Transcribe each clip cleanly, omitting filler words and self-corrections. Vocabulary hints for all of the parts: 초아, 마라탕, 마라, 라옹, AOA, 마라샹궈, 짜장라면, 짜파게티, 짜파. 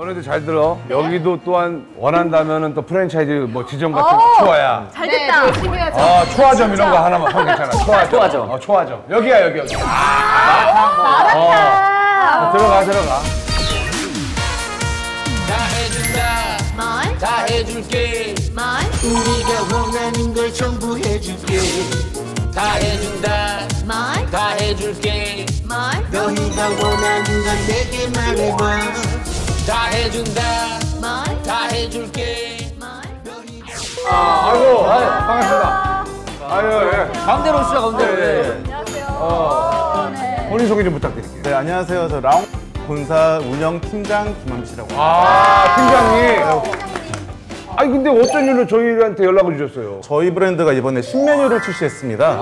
너네들 잘 들어. 네? 여기도 또한 원한다면은 또 프랜차이즈 뭐 지점 같은 거 초아야. 잘 됐다. 열심히 하자. 아, 초아점 이런 거 하나만 하면 괜찮아. 초아점. 초아점. 여기야, 여기. 여기. 마라탕. 들어가. 다 해줄게. 우리가 원하는 걸 전부 해줄게. 다 해준다. 다 해줄게. 너희가 원하는 건 내게 말해봐. 다 해준다. 다 해줄게. 아이고, 반갑습니다. 아유, 예. 가운데로 오시죠, 가운데로. 안녕하세요. 본인 소개 좀 부탁드릴게요. 네, 안녕하세요. 저 라옹 본사 운영 팀장 김암치라고 합니다. 아, 팀장님. 아니 근데 어떤 일로 저희한테 연락을 주셨어요? 저희 브랜드가 이번에 신메뉴를 출시했습니다.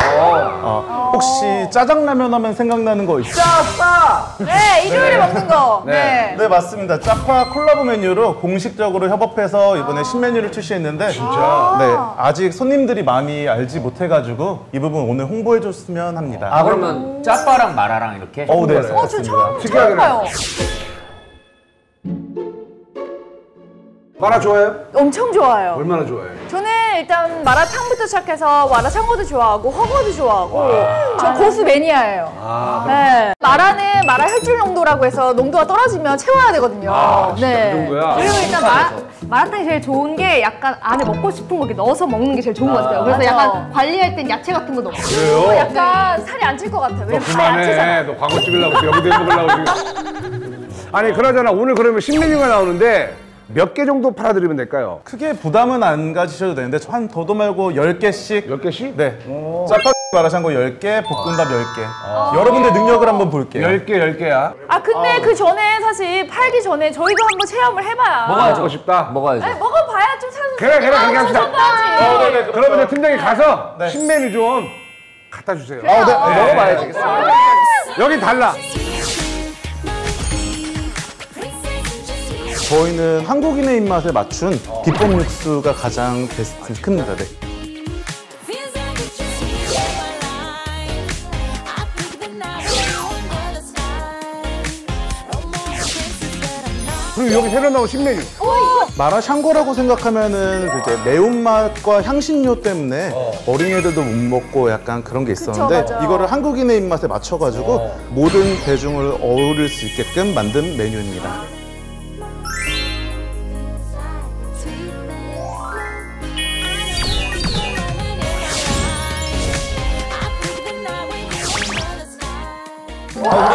혹시 짜장라면 하면 생각나는 거 있어요? 짜파! 네, 일요일에 먹는 거! 네, 맞습니다. 짜파 콜라보 메뉴로 공식적으로 협업해서 이번에 신메뉴를 출시했는데 진짜? 네, 아직 손님들이 많이 알지 못해가지고 이 부분 오늘 홍보해줬으면 합니다. 아, 그러면 짜파랑 마라랑 이렇게? 네, 저 처음 봐요. 마라 좋아해요? 엄청 좋아해요. 얼마나 좋아해요? 저는 일단 마라탕부터 시작해서 마라샹궈도 좋아하고 훠궈도 좋아하고 저 고수 매니아예요. 네. 마라는 마라 혈중 농도라고 해서 농도가 떨어지면 채워야 되거든요. 네. 그 정도야? 그리고 일단 마라탕이 제일 좋은 게 약간 안에 먹고 싶은 거 넣어서 먹는 게 제일 좋은 것 같아요. 그래서 약간 관리할 땐 야채 같은 거 넣고 그래요? 약간 살이 안 찔 것 같아요. 왜냐면 다 야채잖아. 너 광고 찍으려고 여기도 해먹으려고 지금. 아니 그러잖아. 오늘 그러면 신메뉴가 나오는데 몇 개 정도 팔아드리면 될까요? 크게 부담은 안 가지셔도 되는데 한 더도 말고 10개씩 10개씩? 네. 짜파 마라샹궈 10개, 볶음밥 10개. 여러분들 능력을 한번 볼게요. 10개, 10개야. 아 근데 그 전에 사실 팔기 전에 저희도 한번 체험을 해봐야. 먹어주고 싶다? 먹어야지. 아니, 먹어봐야 좀 사는. 그래, 그렇게 합시다. 네. 그러면 이제 팀장이 가서 신메뉴 좀 갖다 주세요. 그래요. 네. 먹어봐야지. 여긴 달라. 저희는 한국인의 입맛에 맞춘 비법 육수가 가장 베스트입니다. 네. 그리고 여기 새로 나온 신메뉴. 마라샹궈라고 생각하면은 이제 매운맛과 향신료 때문에 어린애들도 못 먹고 약간 그런 게 있었는데 그쵸, 이거를 한국인의 입맛에 맞춰가지고 모든 대중을 어울릴 수 있게끔 만든 메뉴입니다.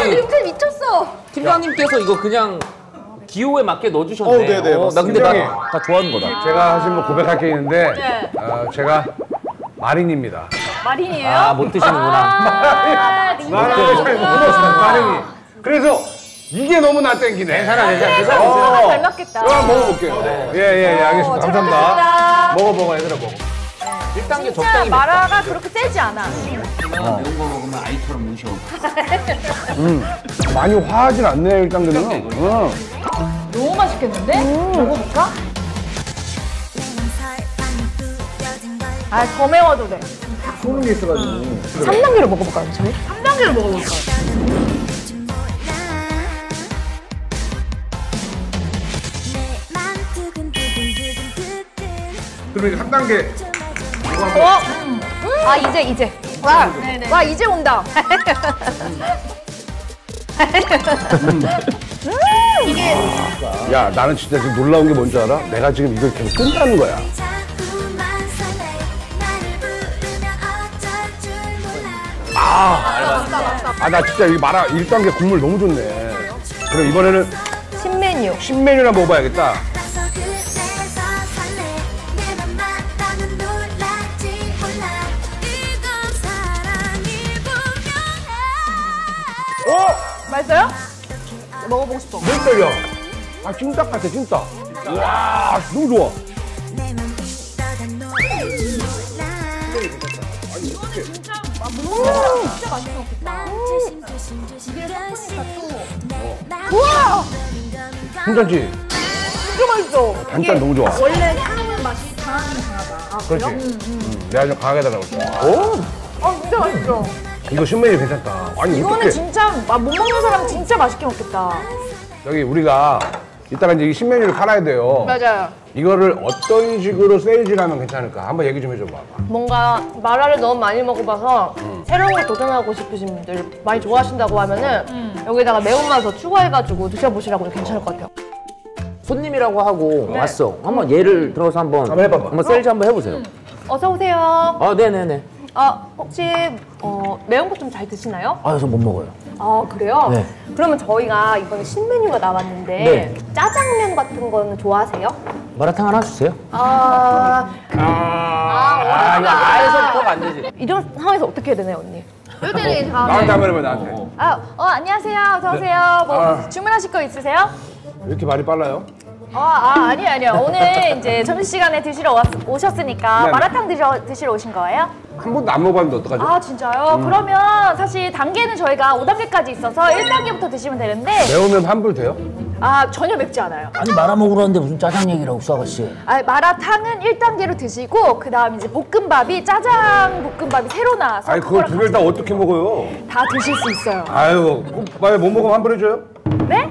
냄새 미쳤어! 팀장님께서 이거 그냥 기호에 맞게 넣어주셨네. 네네, 나 근데 다 좋아하는 거다. 제가 사실 뭐 고백할 게 있는데 제가 마린입니다. 마린이에요? 아, 못 드시는구나. 마린이. 그래서 이게 너무 나 땡기네. 괜찮아. 잘 맞겠다. 그럼 먹어볼게요. 예, 알겠습니다. 감사합니다. 먹어, 얘들아 먹어. 1단계 적당히 마라가 그렇게 세지 않아. 매운 거 먹으면 아이처럼 무셔. 많이 화하진 않네, 1단계는. 너무 맛있겠는데? 먹어볼까? 아, 더 매워도 돼. 소는 게 있어가지고. 3단계로 먹어볼까요, 저희? 3단계로 먹어볼까요? 그러면 이제 3단계. 아 이제 와 이제 온다. 이게 야 나는 진짜 지금 놀라운 게 뭔지 알아? 내가 지금 이걸 계속 끈다는 거야. 아 나 진짜 이 마라 1단계 국물 너무 좋네. 그럼 이번에는 신메뉴나 먹어봐야겠다. 맛있어요? 먹어보고 싶어. 물떡이야. 아, 찜닭 같아, 찜닭. 와, 너무 좋아. 이거는 진짜 많이 먹겠다. 이게 사포니까 또. 우와! 괜찮지? 진짜 맛있어. 단짠 너무 좋아. 원래 향은 맛이 강하긴 강하다. 아, 그렇지. 내가 좀 강하게 달라고. 오! 아, 진짜 맛있어. 이거 신메뉴 괜찮다. 아니 이거는 어떡해. 진짜 못 먹는 사람 진짜 맛있게 먹겠다. 여기 우리가 이따가 이제 이 신메뉴를 팔아야 돼요. 맞아요. 이거를 어떤 식으로 세일즈를 하면 괜찮을까? 한번 얘기 좀 해줘봐. 뭔가 마라를 너무 많이 먹어봐서 새로운 걸 도전하고 싶으신 분들 많이 좋아하신다고 하면은 여기다가 매운맛 더 추가해가지고 드셔보시라고 괜찮을 것 같아요. 손님이라고 하고 네. 왔어. 한번 얘를 들어서 한번 해봐봐. 한번 세일즈 한번 해보세요. 어서 오세요. 아 네네네. 아 혹시 매운 거 좀 잘 드시나요? 아 저 못 먹어요. 아 그래요? 네. 그러면 저희가 이번에 신메뉴가 나왔는데 네. 짜장면 같은 거는 좋아하세요? 마라탕 하나 주세요. 아예서 그거 안 되지. 이런 상황에서 어떻게 해야 되나요 언니? 요들이 다 나한테 한번 해봐 나한테. 안녕하세요. 어서 오세요. 네. 뭐 주문하실 거 있으세요? 왜 이렇게 말이 빨라요? 아니요. 오늘 이제 점심시간에 드시러 오셨으니까 네. 마라탕 드시러 오신 거예요? 한 번도 안 먹어봤는데 어떡하죠? 아 진짜요? 그러면 사실 단계는 저희가 5단계까지 있어서 1단계부터 드시면 되는데 매우면 환불 돼요? 아 전혀 맵지 않아요. 아니 마라 먹으라는데 무슨 짜장 얘기라고 수아가씨. 아 마라탕은 1단계로 드시고 그 다음 이제 볶음밥이 짜장 볶음밥이 새로 나와서 아니 그걸 두 개를 다 어떻게 먹어요? 다 드실 수 있어요. 아유 왜 못 먹으면 환불해줘요? 네?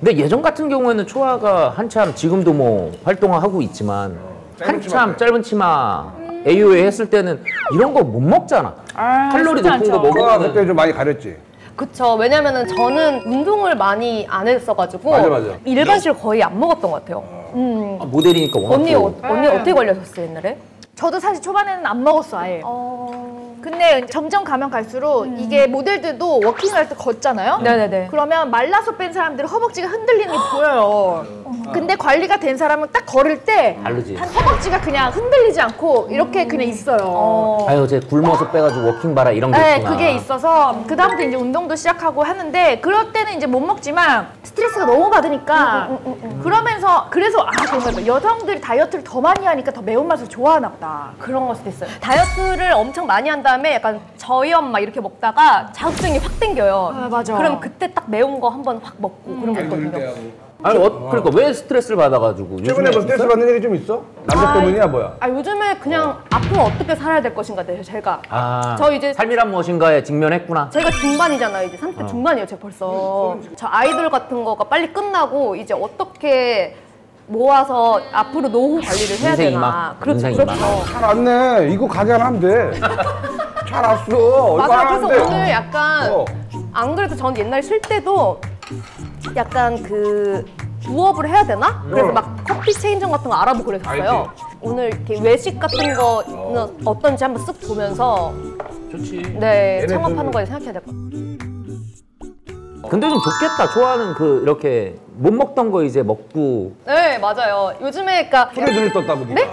근데 예전 같은 경우에는 초아가 한참 지금도 뭐 활동하고 있지만 한참 짧은 치마 AOA 했을 때는 이런 거 못 먹잖아. 아, 칼로리 높은 거 먹으면 그때 좀 많이 가렸지. 그쵸. 왜냐면은 저는 운동을 많이 안 했어가지고 맞아. 일반식을 거의 안 먹었던 것 같아요. 아, 모델이니까 워낙 언니 어떻게 걸려셨어요 옛날에? 저도 사실 초반에는 안 먹었어 아예. 근데 점점 가면 갈수록 이게 모델들도 워킹을 할 때 걷잖아요? 네네네. 그러면 말라서 뺀 사람들은 허벅지가 흔들리는 게 보여요. 근데 관리가 된 사람은 딱 걸을 때 한 허벅지가 그냥 흔들리지 않고 이렇게 그냥 있어요. 아유 제 굶어서 빼가지고 워킹 봐라 이런 게 네, 있구나. 그게 있어서 그 다음부터 이제 운동도 시작하고 하는데 그럴 때는 이제 못 먹지만 스트레스가 너무 받으니까 그러면서 그래서 정말 여성들이 다이어트를 더 많이 하니까 더 매운맛을 좋아하나 보다. 그런 걸 수도 있어요. 다이어트를 엄청 많이 한다 그다음에 약간 저염 막 이렇게 먹다가 자극증이 확 땡겨요. 아, 맞아. 그럼 그때 딱 매운 거 한번 확 먹고 그런 거 있거든요. 아니 그러니까 왜 스트레스를 받아가지고 최근에 뭐 스트레스 받는 일이 좀 있어? 남자 때문이야 뭐야? 아 요즘에 그냥 앞으로 어떻게 살아야 될 것인가 제가 저 이제 삶이란 무엇인가에 직면했구나. 제가 중반이잖아요 이제 30대 중반이에요 제가 벌써. 저 아이돌 같은 거가 빨리 끝나고 이제 어떻게 모아서 앞으로 노후 관리를 해야 되나. 그렇죠. 잘 왔네. 이거 가게 하나 하면 돼. 잘 왔어. 맞아. 그래서 오늘 약간 안 그래도 전 옛날에 쉴 때도 약간 그 부업을 해야 되나? 그래서 막 커피 체인점 같은 거 알아보고 그랬어요. 오늘 이렇게 외식 같은 거는 어떤지 한번 쓱 보면서 좋지. 네, 창업하는 거에 생각해야 될 것 같아요. 근데 좀 좋겠다. 좋아하는 그 이렇게 못 먹던 거 이제 먹고. 네 맞아요. 요즘에 그러니까 술에 눈을 떴다 보니까. 네?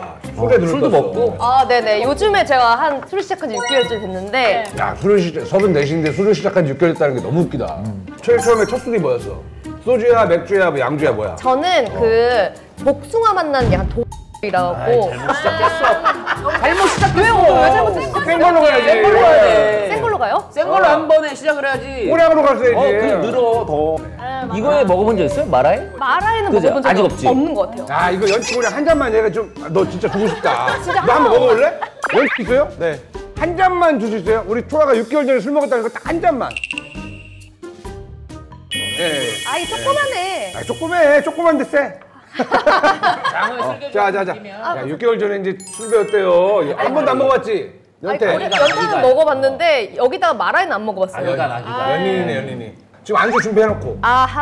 술도 먹고. 아 네네. 요즘에 제가 한 술을 시작한 지 6개월째 됐는데. 야 술을 34인데 술을 시작한 지 6개월 됐다는 게 너무 웃기다. 제일 처음에 첫 술이 뭐였어? 소주야, 맥주야, 뭐 양주야 뭐야? 저는 그 복숭아 맛나는 약간 도라고. 잘못 시작했어. 잘못 시작했어. 왜 잘못했어? 센 걸로 가야지. 센 걸로 가요? 센 걸로 한 번에 시작을 해야지. 꼬량으로 가서 해야지. 그냥 늘어 더. 이거에 먹어본 적 있어요? 마라에? 마라에는 그치? 먹어본 적이 없는 것 같아요. 아 이거 연치고량 한 잔만 얘가 좀 너 진짜 주고 싶다. 진짜 너 한번 먹어볼래? 연치 있어요? 네. 한 잔만 주실 수 있어요? 우리 초아가 6개월 전에 술 먹었다는 거 딱 한 잔만. 예. 아이 조그만해. 아 조그매. 조그만데 쎄. 자자자. 6개월 전에 이제 술 배웠대요. 한 번도 안 먹어봤지? 연태. 연태는 먹어봤는데 여기다가 마라에는 안 먹어봤어요. 연인이네 연인이. 지금 안주 준비해놓고. 아하.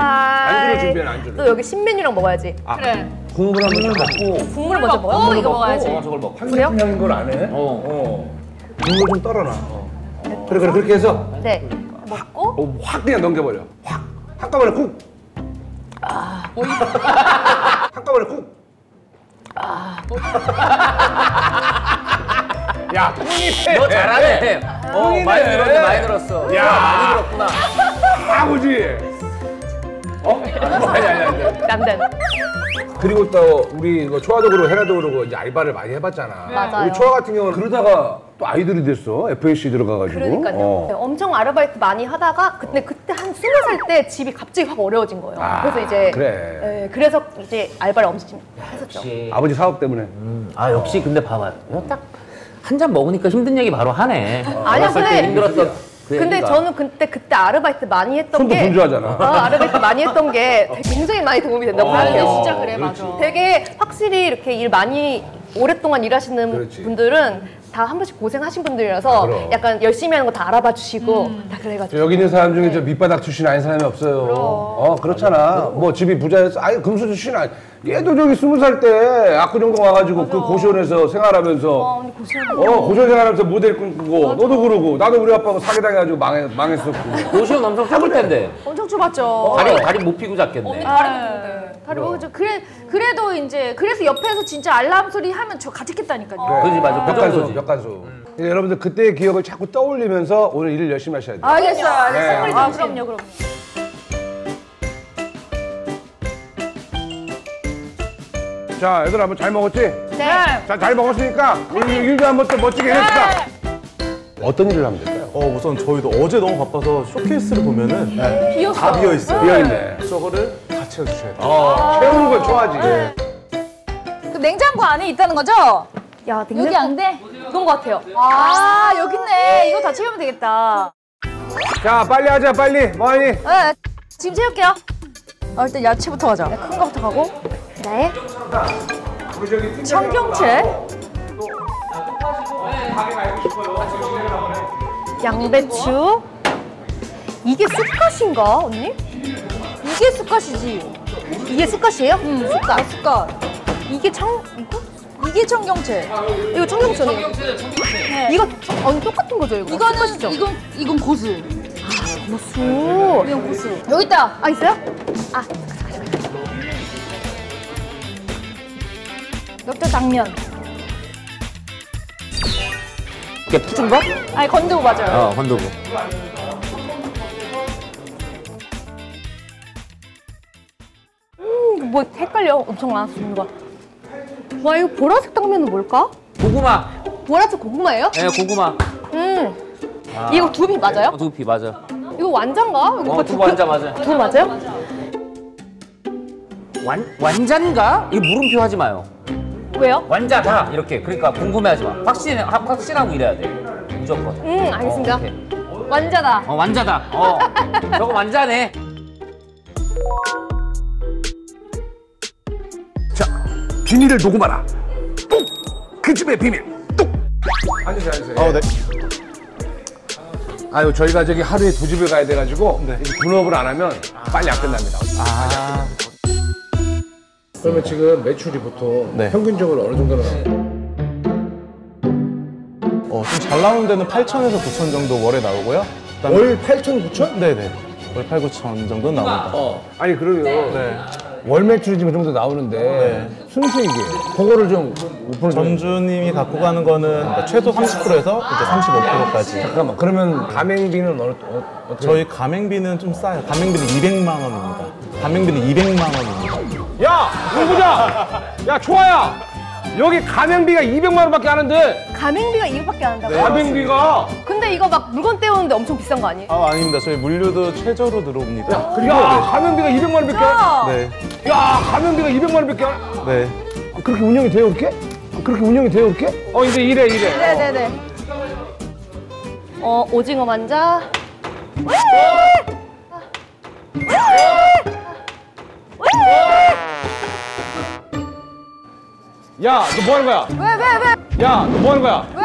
안주를 준비해 안주를. 또 여기 신메뉴랑 먹어야지. 아, 그래. 국물 한번 먹고. 국물을 먼저 먹어. 이거 먹어야지. 저걸 먹. 한국인인 걸 안 해. 국물 좀 떨어놔. 그래 그렇게 해서. 네. 먹고. 확 그냥 넘겨버려. 확. 한꺼번에 쿡. 아. 한꺼번에 쿡. 아. 야, 뿡이네. 너 잘하네. 많이 들었어. 야, 많이 들었구나. 아버지. 어? 아니. 남들. 그리고 또 우리 이거 초아도 그러고 헤라도 그러고 이제 알바를 많이 해봤잖아. 네. 맞아요. 우리 초아 같은 경우는 그러다가 또 아이들이 됐어. FAC 들어가가지고. 그러니까요. 네, 엄청 아르바이트 많이 하다가 근데 그때 한 20살 때 집이 갑자기 확 어려워진 거예요. 그래서 이제 그래. 네, 그래서 이제 알바를 엄청 했었죠. 아버지 사업 때문에. 아 역시 근데 봐봐요. 딱. 한 잔 먹으니까 힘든 얘기 바로 하네. 아니야, 근데 힘들었던 근데 저는 그때 아르바이트 많이 했던 게. 손도 분주하잖아. 아르바이트 많이 했던 게 굉장히 많이 도움이 된다고 생각해요. 진짜 그래, 맞아. 되게 확실히 이렇게 일 많이 오랫동안 일하시는 그렇지. 분들은 다 한 번씩 고생하신 분들이라서 약간 열심히 하는 거 다 알아봐 주시고 다 그래가지고. 여기 있는 사람 중에 저 밑바닥 출신 아닌 사람이 없어요. 그럼. 그렇잖아. 뭐 집이 부자였어. 아니 금수저 출신 아니. 얘도 저기 20살 때 압구정동 와가지고 맞아. 그 고시원에서 생활하면서. 근데 고시원 생활하면서 모델 꿈꾸고 맞아. 너도 그러고 나도 우리 아빠하고 사기당해가지고 망했었고. 고시원 엄청 좁을 텐데. 엄청 좁았죠. 다리 못 피고 잤겠네. 언니 다리 못 피고. 다리 못 피고. 그래도 이제 그래서 옆에서 진짜 알람 소리 하면 저 가득했다니까요. 그지 맞아. 그 정도지. 몇 가지. 여러분들 그때의 기억을 자꾸 떠올리면서 오늘 일을 열심히 하셔야 돼요. 알겠어요. 알겠어요. 아, 그럼요. 자, 얘들아 한번 잘 먹었지? 네. 자, 잘 먹었으니까 우리 일도 한번 또 멋지게 해봅시다. 어떤 일을 하면 될까요? 우선 저희도 어제 너무 바빠서 쇼케이스를 보면은 다 비어있어요. 비어있네. 저거를 다 채워주셔야 돼요. 채우는 걸 좋아하지. 네. 그럼 냉장고 안에 있다는 거죠? 야, 여기 안 돼? 그런 것 같아요. 아, 여기 있네. 이거 다 채우면 되겠다. 자, 빨리 하자, 빨리. 뭐하니? 네, 지금 채울게요. 일단 야채부터 하자. 큰 거부터 가고. 네. 청경채. 양배추. 이게 쑥갓인가, 언니? 이게 쑥갓이지. 이게 쑥갓이에요? 응, 쑥갓. 이게 이게 청경채. 이거 청경채네. 네. 이거 아니 똑같은 거죠, 이거? 이건 고수. 아, 고수. 이건 고수. 여기 있다. 아, 있어요? 아. 엽자 당면. 이게 푸준 거? 아니, 건두부 맞아요. 건두부. 뭐 헷갈려. 엄청 많았어, 종류가. 와, 이거 보라색 당면은 뭘까? 고구마. 보라색 고구마예요? 네, 고구마. 아, 이거 두부 맞아요? 두부 맞아. 이거 완자인가? 이거 두부 완자 맞아. 두부 맞아요? 완자인가? 이거 물음표 하지 마요. 왜요? 완자다 이렇게. 그러니까 궁금해하지 마. 확신하고 일해야 돼. 무조건. 알겠습니다. 완자다. 완자다. 저거 완자네. 비밀을 녹음하라. 뚝! 그 집의 비밀. 뚝! 앉으세요. 네. 아유, 저희가 저기 하루에 2집을 가야 돼가지고 분업을 안 하면 빨리 안 끝납니다. 그러면 지금 매출이 보통 평균적으로 어느 정도나 나와요? 좀 잘 나오는 데는 8,000에서 9,000 정도 월에 나오고요. 월 8,000, 9,000? 네네. 월 8, 9,000 정도 나옵니다. 아니, 그러면 월 매출이 지금 그 정도 나오는데 순수익이에요. 그거를 좀 오픈을 전주님이 갖고 가는 거는 그러니까 최소 30%에서 이제 35%까지. 잠깐만, 그러면 가맹비는 어떻게? 저희 가맹비는 좀 싸요. 가맹비는 200만 원입니다. 가맹비는 200만 원입니다. 야, 누구냐? 야, 초아야. 여기 가맹비가 200만 원밖에 안 하는데. 가맹비가 200밖에 안 한다고요? 네, 가맹비가. 근데 이거 막 물건 떼오는데 엄청 비싼 거 아니에요? 아, 아닙니다. 저희 물류도 최저로 들어옵니다. 야, 그리고 가맹비가 200만 원밖에 안. 네. 야, 가맹비가 200만 원밖에 안. 네. 그렇게 운영이 돼요, 이렇게? 그렇게 운영이 돼요, 이렇게? 이제 이래. 네네네. 오징어 만자. 야, 너 뭐 하는 거야? 왜? 야, 너 뭐 하는 거야? 왜?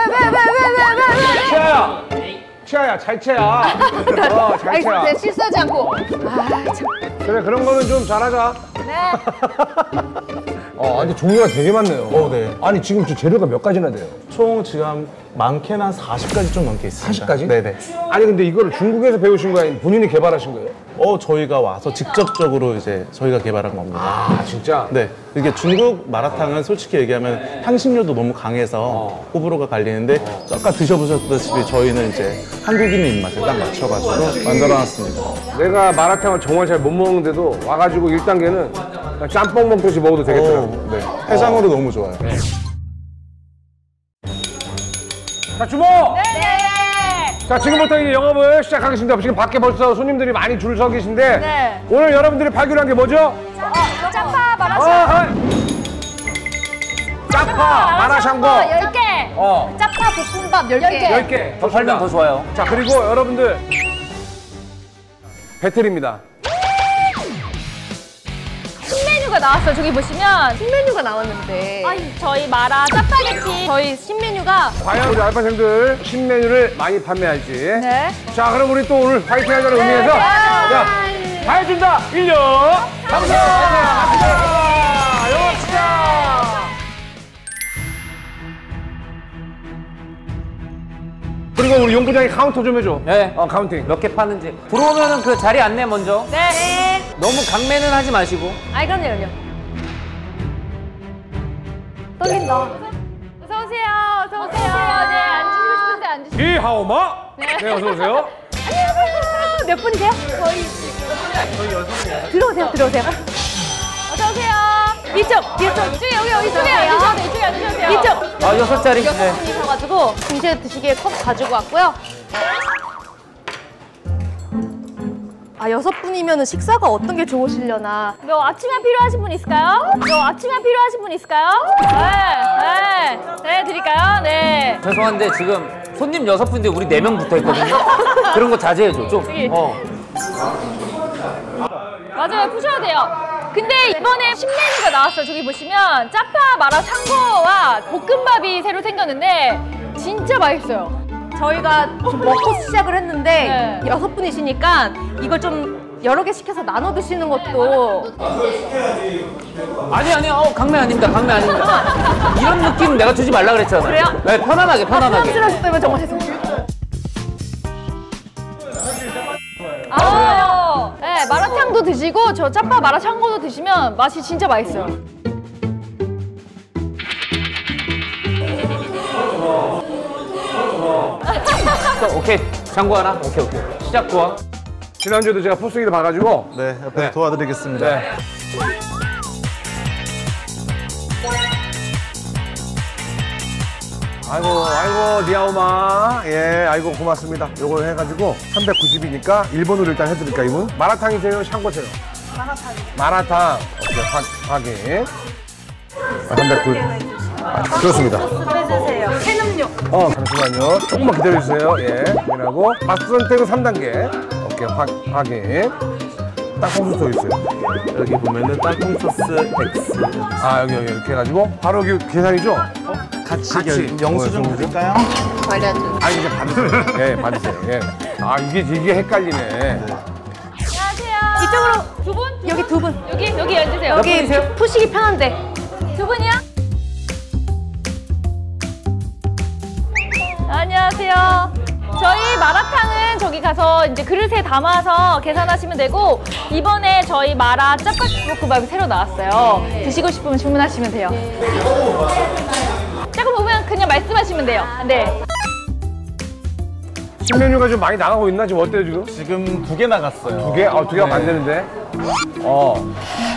채아야, 잘 채야. 잘 채야. 아니, 실수하지 않고. 참. 그래, 그런 거는 좀 잘하자. 네. 근데 종류가 되게 많네요. 네. 아니, 지금 저 재료가 몇 가지나 돼요? 총 지금 많게는 한 40가지 좀 넘게 있습니다. 40가지? 네네. 아니, 근데 이거를 중국에서 배우신 거예요? 아니면 본인이 개발하신 거예요? 저희가 와서 직접적으로 이제 저희가 개발한 겁니다. 아, 진짜? 네. 이게 중국 마라탕은 솔직히 얘기하면 향신료도 너무 강해서 호불호가 갈리는데 아까 드셔보셨다시피 저희는 이제 한국인의 입맛에 딱 맞춰가지고 만들어놨습니다. 내가 마라탕을 정말 잘 못 먹는데도 와가지고 1단계는 짬뽕 먹듯이 먹어도 되겠더라고요. 네. 해장으로 너무 좋아요. 네. 자, 주모! 네! 자, 지금부터 이 영업을 시작하겠습니다. 지금 밖에 벌써 손님들이 많이 줄 서 계신데 오늘 여러분들이 발견한 게 뭐죠? 짜파 마라샹궈. 짜파 마라샹궈 10개. 짜파 볶음밥 10개. 10개. 더 팔면 더 좋아요. 자, 그리고 여러분들. 배틀입니다. 신메뉴가 나왔어요. 저기 보시면 신메뉴가 나왔는데. 아니, 저희 마라 짜파게티. 저희 신메뉴가. 과연 우리 알바생들 신메뉴를 많이 판매할지. 네. 자, 그럼 우리 또 오늘 화이팅 하자는 의미에서. 자, 다 해준다. 1년. 감사합니다. 그리고 우리 용구장이 카운터 좀 해줘. 네. 카운팅. 몇 개 파는지. 들어오면은 그 자리 안내 먼저. 네. 너무 강매는 하지 마시고. 아이, 그럼요. 떨린다. 어서오세요. 어서오세요. 네, 앉으시고 싶은데 앉으시고. 이하오마? 네. 네, 어서오세요. 안녕하세요. 몇 분이세요? 저희 지금. 저희 6분이에요. 들어오세요, 들어오세요. 어서오세요. 이쪽. 이쪽에 앉으셔도 돼요. 이쪽에 앉으셔도 돼요. 이쪽. 아, 6자리. 6분이 가지고 동시에 드시기에 컵 가지고 왔고요. 아, 6분이면 식사가 어떤 게 좋으시려나. 뭐 아침에 필요하신 분 있을까요? 네. 네, 드릴까요? 네. 죄송한데 지금 손님 6분인데 우리 4명 붙어 있거든요. 그런 거 자제해 줘. 좀. 맞아요. 푸셔야 돼요. 근데 이번에 신메뉴가 나왔어요. 저기 보시면 짜파 마라샹궈와 볶음밥이 새로 생겼는데 진짜 맛있어요. 저희가 좀 먹고 시작을 했는데 6분이시니까 이걸 좀 여러 개 시켜서 나눠 드시는 것도. 아니 강매 아닙니다. 이런 느낌 내가 주지 말라 그랬잖아요. 그래요? 네, 편안하게. 부담스러웠다면 정말 죄송해요. 네, 마라탕도 드시고 저 짜파 마라샹궈도 드시면 맛이 진짜 맛있어요. 오케이, 샹궈 하나. 오케이. 시작 좋아. 지난주에도 제가 포스기를 봐가지고 네, 옆에서 도와드리겠습니다. 네. 아이고, 리아오마. 예, 아이고, 고맙습니다. 요걸 해가지고 390이니까 1번으로 일단 해드릴까, 이분? 마라탕이세요? 샹궈세요? 마라탕. 오케이, 확인. 아, 390. 아, 그렇습니다. 해주세요. 캔음료. 잠시만요. 조금만 기다려주세요. 예. 그리고 맛 선택은 3단계. 오케이, 확인. 땅콩 소스 있어요. 여기 보면은 땅콩 소스 X. 아, 여기 이렇게 해가지고. 바로 여기 계산이죠? 같이 영수 좀 드릴까요? 관리하죠. 아, 이제 받으세요. 예, 받으세요. 예. 아, 이게 헷갈리네. 안녕하세요. 이쪽으로 두 분? 여기 두 분. 여기 앉으세요. 여기 푸시기 편한데. 두 분이요? 안녕하세요. 저희 마라탕은 저기 가서 이제 그릇에 담아서 계산하시면 되고, 이번에 저희 마라 짜파게티 새로 나왔어요. 드시고 싶으면 주문하시면 돼요. 조금 오면 그냥 말씀하시면 돼요. 네. 신메뉴가 좀 많이 나가고 있나? 지금 어때요, 지금? 지금 2개 나갔어요. 2개? 아, 2개가 안 되는데.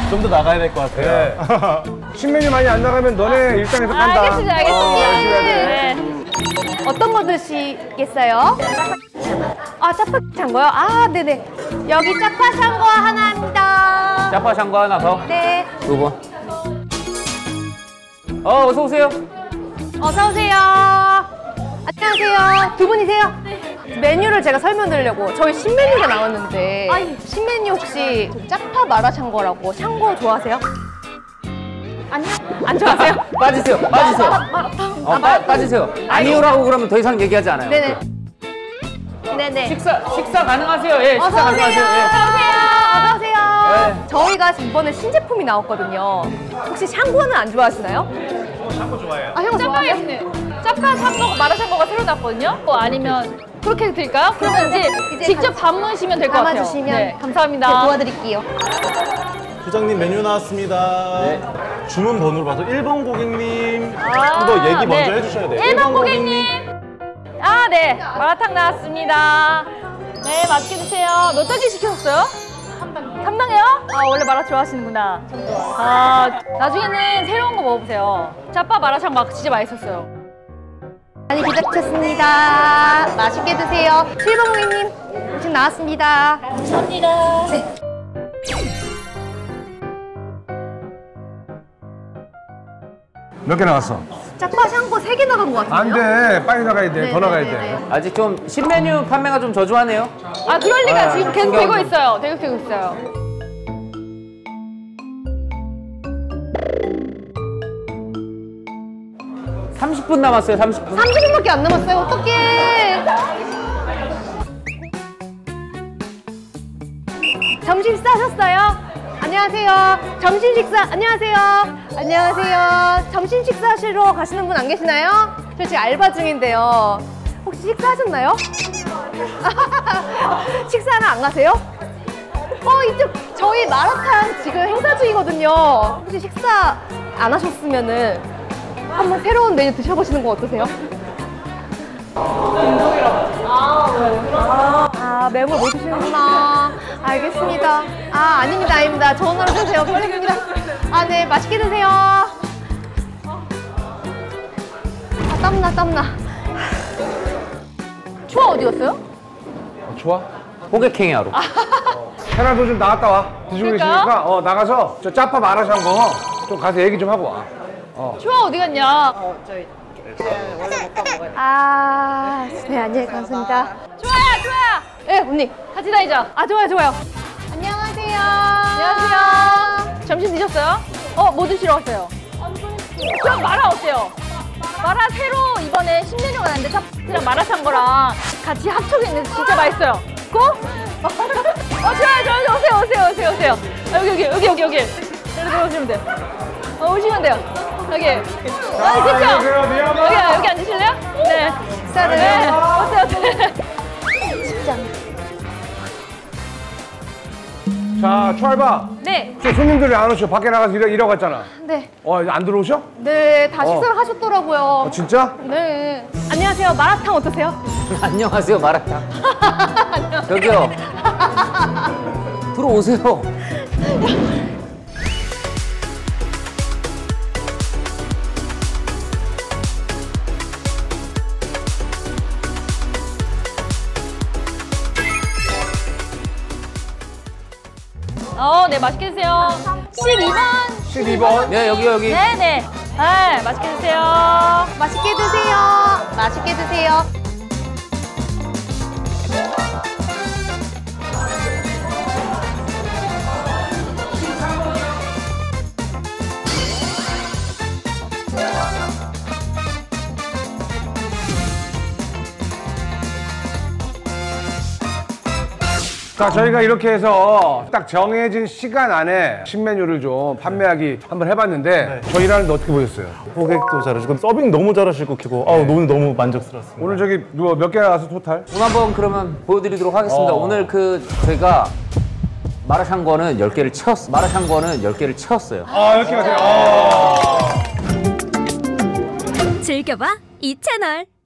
좀 더 나가야 될 것 같아요. 네. 신메뉴 많이 안 나가면 너네 일당에서 깐다. 알겠습니다. 네. 어떤 거 드시겠어요? 아, 짜파샹궈요? 아, 네네. 여기 짜파샹궈 하나입니다. 짜파샹궈 하나 더? 네. 2번. 어서 오세요. 어서오세요. 안녕하세요. 두 분이세요? 네. 메뉴를 제가 설명드리려고. 저희 신메뉴가 나왔는데. 신메뉴 혹시 짜파 마라샹궈라고. 샹궈 좋아하세요? 아니요. 안 좋아하세요? 빠지세요. 빠지세요. 아니요라고 그러면 더 이상 얘기하지 않아요. 네네. 식사 가능하세요? 예, 식사 가능하세요. 어서오세요. 네. 저희가 이번에 신제품이 나왔거든요. 혹시 샹궈는 안 좋아하시나요? 샹궈 좋아해요. 아, 형 좋아해요? 짜파 샹궈, 마라샹궈가 새로 나왔거든요? 뭐 아니면 그렇게 드릴까요? 그러면 이제 직접 담으시면 될 것 같아요. 담아주시면 감사합니다. 제가 도와드릴게요. 부장님 메뉴 나왔습니다. 네. 주문 번호로 봐서 1번 고객님. 이거 얘기 먼저 해주셔야 돼요. 1번 고객님. 아, 네. 마라탕 나왔습니다. 네, 맛있게 드세요. 몇 단계 시키셨어요? 3단계요? 아, 원래 마라 좋아하시는구나. 아, 나중에는 새로운 거 먹어보세요. 짜파 마라샹궈 막 진짜 맛있었어요. 많이 기다리셨습니다. 맛있게 드세요. 7번 고객님, 음식 나왔습니다. 감사합니다. 네. 몇 개 나왔어? 짜파 샹궈 3개 나간 것 같은데요? 안 돼, 빨리 나가야 돼. 더 나가야 돼. 아직 좀 신메뉴 판매가 좀 저조하네요. 아, 그럴 리가. 지금 계속 되고 있어요. 되고 있어요. 30분 남았어요. 30분. 30분밖에 안 남았어요. 어떡해. 점심 식사하셨어요? 안녕하세요. 점심 식사 안녕하세요. 안녕하세요. 점심 식사하시러 가시는 분 안 계시나요? 저 지금 알바 중인데요. 혹시 식사하셨나요? 식사하러 안 가세요? 이쪽 저희 마라탕 지금 행사 중이거든요. 혹시 식사 안 하셨으면은 한번 새로운 메뉴 드셔보시는 거 어떠세요? 매물 못 드시는구나. 알겠습니다. 아닙니다. 좋은 하루 되세요. 편집입니다. 네, 맛있게 드세요. 땀나. 초아 어디 갔어요? 초아? 호객행위 하러. 해나도 좀 나갔다 와. 드시고 계시니까 나가서 저 짜파 마라샹궈 좀 가서 얘기 좀 하고 와. 초아 어디 갔냐? 저희 원래 먹다 먹어요. 네, 안녕히 가십니다. 좋아요. 네, 언니 같이 다니자. 좋아요. 안녕하세요. 점심 드셨어요? 뭐 드시러 왔어요? 그럼 마라 어때요? 마라 새로 이번에 신메뉴가 나왔는데 짜파랑 마라샹궈랑 같이 합쳐있는데 진짜 맛있어요. 고? 좋아요. 오세요. 여기. 들어오시면 돼요. 오시면 돼요. 여기 앉으실래요? 네. 네. 어때요? 쉽지 않네. 자, 초알바. 네. 저 손님들이 안 오셔. 밖에 나가서 일하고 갔잖아. 네. 안 들어오셔? 네, 다 식사를 하셨더라고요. 진짜? 네. 안녕하세요. 마라탕 어떠세요? 안녕하세요. 마라탕. 여기요. 들어오세요. 네, 맛있게 드세요. 12번. 네, 여기요. 네. 네, 맛있게 드세요. 맛있게 드세요. 자, 저희가 이렇게 해서 딱 정해진 시간 안에 신메뉴를 좀 판매하기 한번 해봤는데 저희 일하는데 어떻게 보셨어요? 호객도 잘하시고 서빙 너무 잘하시고 오늘 너무 만족스러웠습니다. 오늘 저기 몇 개 나와서 토탈? 오늘 한번 그러면 보여드리도록 하겠습니다. 오늘 저희가 마라샹궈는 10개를 채웠어요. 아, 10개 맞아요. 즐겨봐 이 채널.